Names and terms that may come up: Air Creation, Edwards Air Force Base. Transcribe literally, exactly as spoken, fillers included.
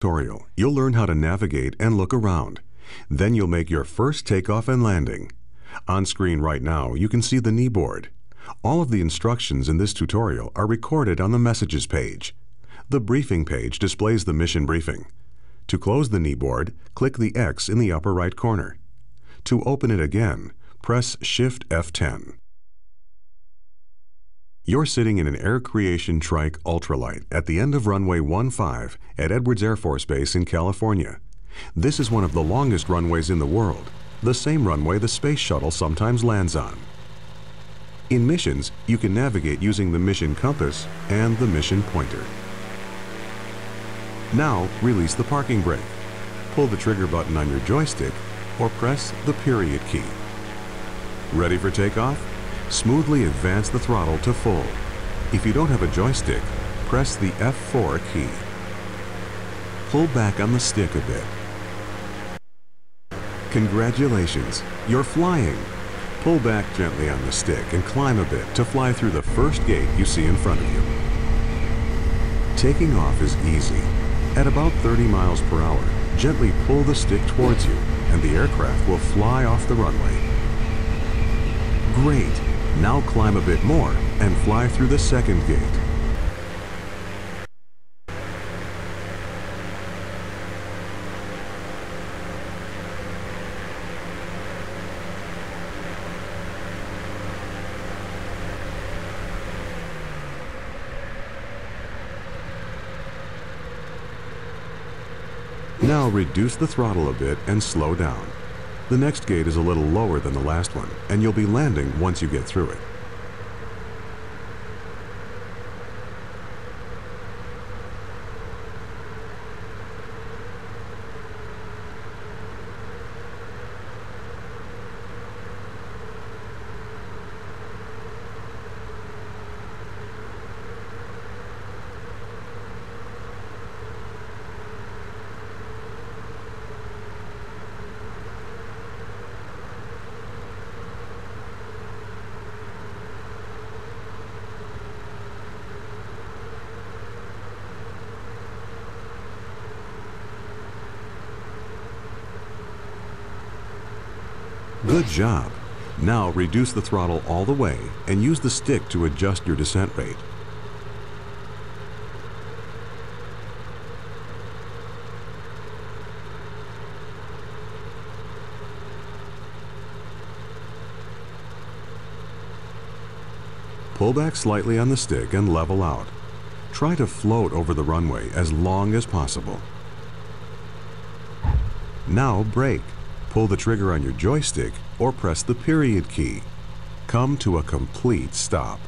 Tutorial, you'll learn how to navigate and look around. Then you'll make your first takeoff and landing. On screen right now, you can see the kneeboard. All of the instructions in this tutorial are recorded on the Messages page. The Briefing page displays the mission briefing. To close the kneeboard, click the X in the upper right corner. To open it again, press Shift F ten. You're sitting in an Air Creation trike ultralight at the end of runway one five at Edwards Air Force Base in California. This is one of the longest runways in the world, the same runway the space shuttle sometimes lands on. In missions, you can navigate using the mission compass and the mission pointer. Now, release the parking brake. Pull the trigger button on your joystick or press the period key. Ready for takeoff? Smoothly advance the throttle to full. If you don't have a joystick, press the F four key. Pull back on the stick a bit. Congratulations, you're flying! Pull back gently on the stick and climb a bit to fly through the first gate you see in front of you. Taking off is easy. At about thirty miles per hour, gently pull the stick towards you and the aircraft will fly off the runway. Great! Now climb a bit more and fly through the second gate. Now reduce the throttle a bit and slow down. The next gate is a little lower than the last one, and you'll be landing once you get through it. Good job! Now reduce the throttle all the way and use the stick to adjust your descent rate. Pull back slightly on the stick and level out. Try to float over the runway as long as possible. Now brake. Pull the trigger on your joystick or press the period key. Come to a complete stop.